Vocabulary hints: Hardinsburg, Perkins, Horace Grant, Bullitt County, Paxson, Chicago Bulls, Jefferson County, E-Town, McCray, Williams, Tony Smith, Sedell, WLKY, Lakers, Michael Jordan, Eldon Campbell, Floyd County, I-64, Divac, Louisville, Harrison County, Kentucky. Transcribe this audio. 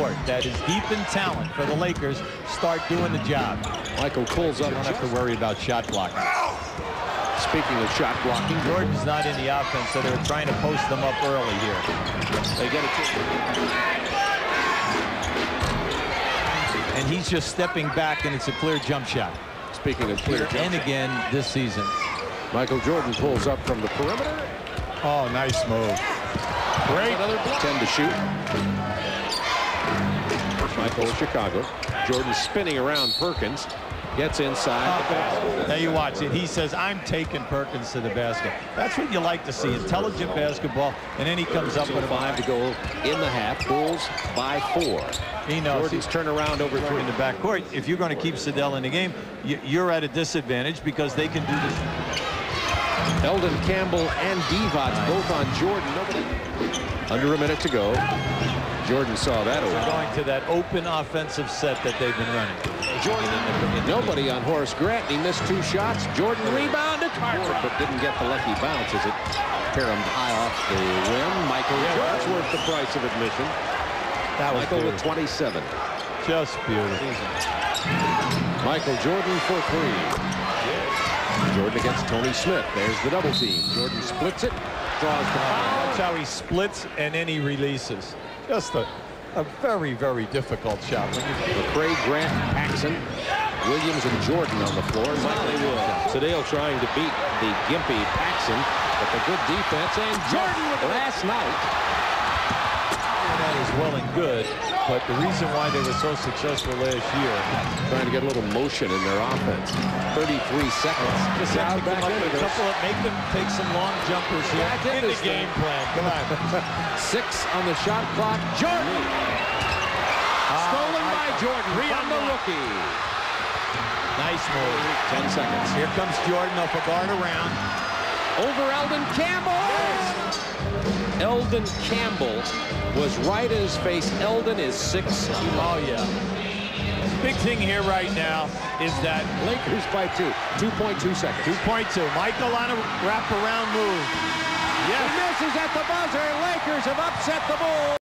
court that is deep in talent for the Lakers start doing the job. Michael calls up. You don't have to worry about shot blocking. Speaking of shot blocking, Jordan's not in the offense, so they're trying to post them up early here. They get it. And he's just stepping back, and it's a clear jump shot. Speaking of clear jump shot. And again this season. Michael Jordan pulls up from the perimeter. Oh, nice move. Great. Another block. 10 to shoot. Michael in Chicago. Jordan spinning around Perkins. Gets inside. Now you watch it. He says, I'm taking Perkins to the basket. That's what you like to see. Intelligent basketball. And then he comes up with a five to go in the half. Bulls by 4. He knows. Jordan's turnaround over 3 in the backcourt. If you're going to keep Sedell in the game, you're at a disadvantage because they can do this. Eldon Campbell and Divac both on Jordan. Nobody. Under a minute to go. Jordan saw that. They're going to that open offensive set that they've been running. Jordan, nobody on Horace Grant. He missed 2 shots. Jordan rebounded, but didn't get the lucky bounce as it caromed high off the rim. Michael Jordan's worth the price of admission. That was Michael beautiful. With 27. Just beautiful. Michael Jordan for 3. Jordan against Tony Smith. There's the double team. Jordan splits it, draws the foul. That's how he splits, and then he releases. Just a very, very difficult shot. McCray, Grant, Paxson, Williams, and Jordan on the floor. Sedell trying to beat the gimpy Paxson, but the good defense and Jordan last night. That is well and good, but the reason why they were so successful last year, trying to get a little motion in their offense. 33 seconds. Just have to come up with a couple of, make them take some long jumpers here. In the game plan. Come on. 6 on the shot clock. Jordan. Stolen by Jordan. From the rookie. Nice move. 10 seconds. Here comes Jordan off a guard around. Over Eldon Campbell. Eldon Campbell was right in his face. Eldon is 6. Oh, yeah. Big thing here right now is that Lakers by 2. 2.2 seconds. 2.2. Michael on a wraparound move. Yes. He misses at the buzzer. Lakers have upset the Bulls.